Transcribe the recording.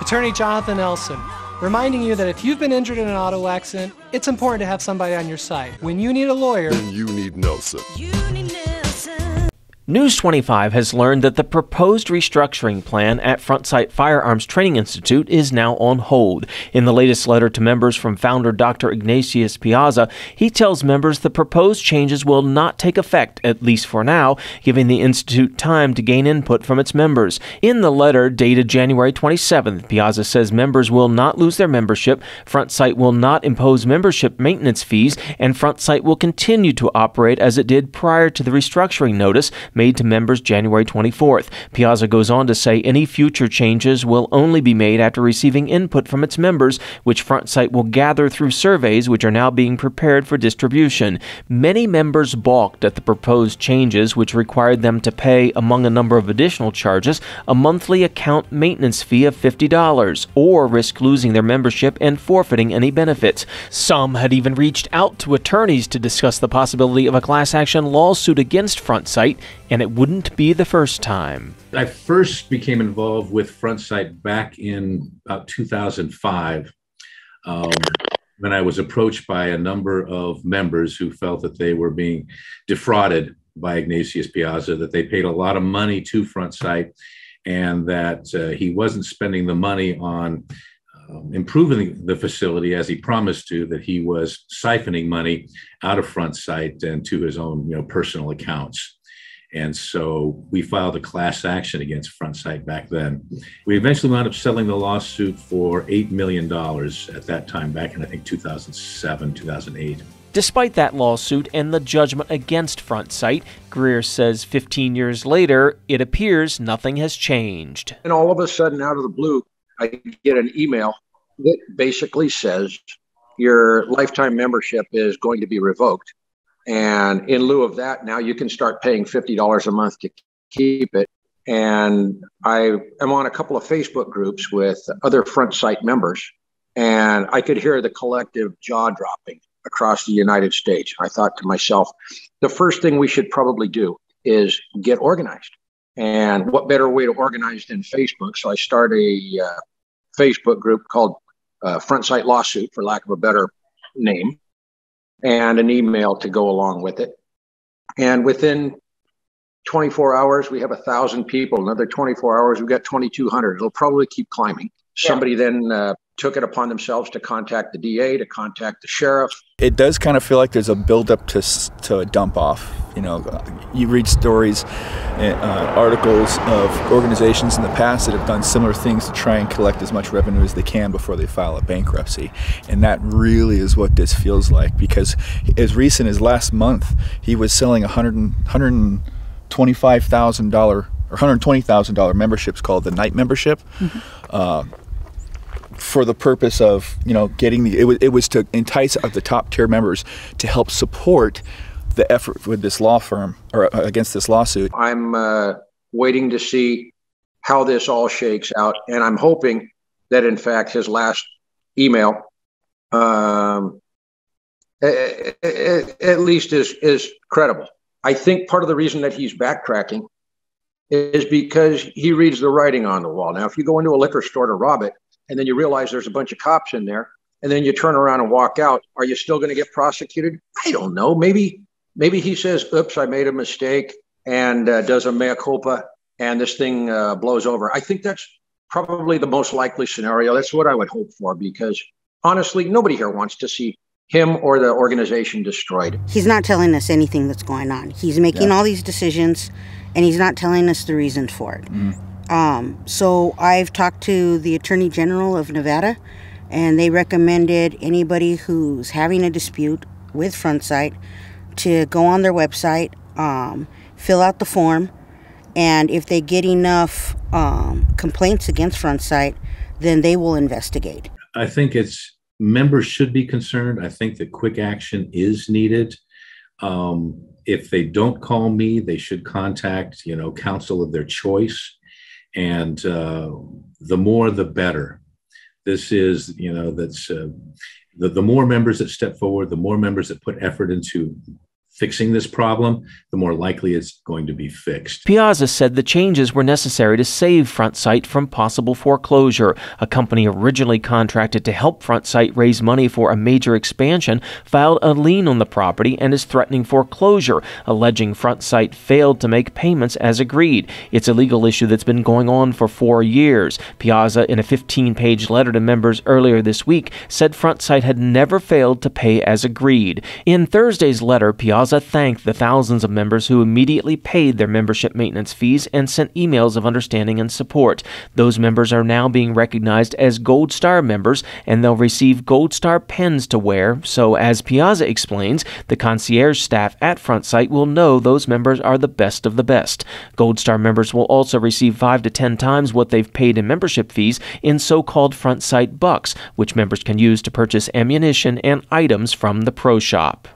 Attorney Jonathan Nelson, reminding you that if you've been injured in an auto accident, it's important to have somebody on your side. When you need a lawyer, you need Nelson. News 25 has learned that the proposed restructuring plan at Front Sight Firearms Training Institute is now on hold. In the latest letter to members from founder Dr. Ignatius Piazza, he tells members the proposed changes will not take effect, at least for now, giving the institute time to gain input from its members. In the letter dated January 27th, Piazza says members will not lose their membership, Front Sight will not impose membership maintenance fees, and Front Sight will continue to operate as it did prior to the restructuring notice made to members January 24th. Piazza goes on to say any future changes will only be made after receiving input from its members, which Front Sight will gather through surveys which are now being prepared for distribution. Many members balked at the proposed changes, which required them to pay, among a number of additional charges, a monthly account maintenance fee of $50, or risk losing their membership and forfeiting any benefits. Some had even reached out to attorneys to discuss the possibility of a class action lawsuit against Front Sight, and it wouldn't be the first time. I first became involved with Front Sight back in about 2005 when I was approached by a number of members who felt that they were being defrauded by Ignatius Piazza, that they paid a lot of money to Front Sight and that he wasn't spending the money on improving the facility as he promised to, that he was siphoning money out of Front Sight and to his own personal accounts. And so we filed a class action against Front Sight back then. We eventually wound up settling the lawsuit for $8 million at that time, back in, I think, 2007, 2008. Despite that lawsuit and the judgment against Front Sight, Greer says 15 years later, it appears nothing has changed. And all of a sudden, out of the blue, I get an email that basically says your lifetime membership is going to be revoked. And in lieu of that, now you can start paying $50 a month to keep it. And I am on a couple of Facebook groups with other Front Sight members, and I could hear the collective jaw dropping across the United States. I thought to myself, the first thing we should probably do is get organized. And what better way to organize than Facebook? So I started a Facebook group called Front Sight Lawsuit, for lack of a better name, and an email to go along with it. And within 24 hours, we have 1,000 people. Another 24 hours, we've got 2,200. It'll probably keep climbing. Yeah. Somebody then took it upon themselves to contact the DA, to contact the sheriff. It does kind of feel like there's a buildup to a dump off. You read stories, articles of organizations in the past that have done similar things to try and collect as much revenue as they can before they file a bankruptcy. And that really is what this feels like, because as recent as last month, he was selling $125,000 or $120,000 memberships called the Night Membership. Mm-hmm. For the purpose of, getting it was to entice the top tier members to help support the effort with this law firm, or against this lawsuit. I'm waiting to see how this all shakes out, and I'm hoping that, in fact, his last email at least is credible. I think part of the reason that he's backtracking is because he reads the writing on the wall. Now, if you go into a liquor store to rob it, and then you realize there's a bunch of cops in there, and then you turn around and walk out, are you still going to get prosecuted? I don't know. Maybe he says, oops, I made a mistake, and does a mea culpa, and this thing blows over. I think that's probably the most likely scenario. That's what I would hope for, because honestly, nobody here wants to see him or the organization destroyed. He's not telling us anything that's going on. He's making all these decisions, and he's not telling us the reasons for it. Mm. So I've talked to the Attorney General of Nevada, and they recommended anybody who's having a dispute with Front Sight to go on their website, fill out the form, and if they get enough complaints against Front Sight, then they will investigate. I think members should be concerned. I think that quick action is needed. If they don't call me, they should contact, counsel of their choice. And the more, the better. This is, that's the more members that step forward, the more members that put effort into fixing this problem, the more likely it's going to be fixed. Piazza said the changes were necessary to save Front Sight from possible foreclosure. A company originally contracted to help Front Sight raise money for a major expansion filed a lien on the property and is threatening foreclosure, alleging Front Sight failed to make payments as agreed. It's a legal issue that's been going on for 4 years. Piazza, in a 15-page letter to members earlier this week, said Front Sight had never failed to pay as agreed. In Thursday's letter, Piazza thanked the thousands of members who immediately paid their membership maintenance fees and sent emails of understanding and support. Those members are now being recognized as Gold Star members, and they'll receive Gold Star pens to wear, so as Piazza explains, the concierge staff at Front Sight will know those members are the best of the best. Gold Star members will also receive 5 to 10 times what they've paid in membership fees in so-called Front Sight bucks, which members can use to purchase ammunition and items from the pro shop.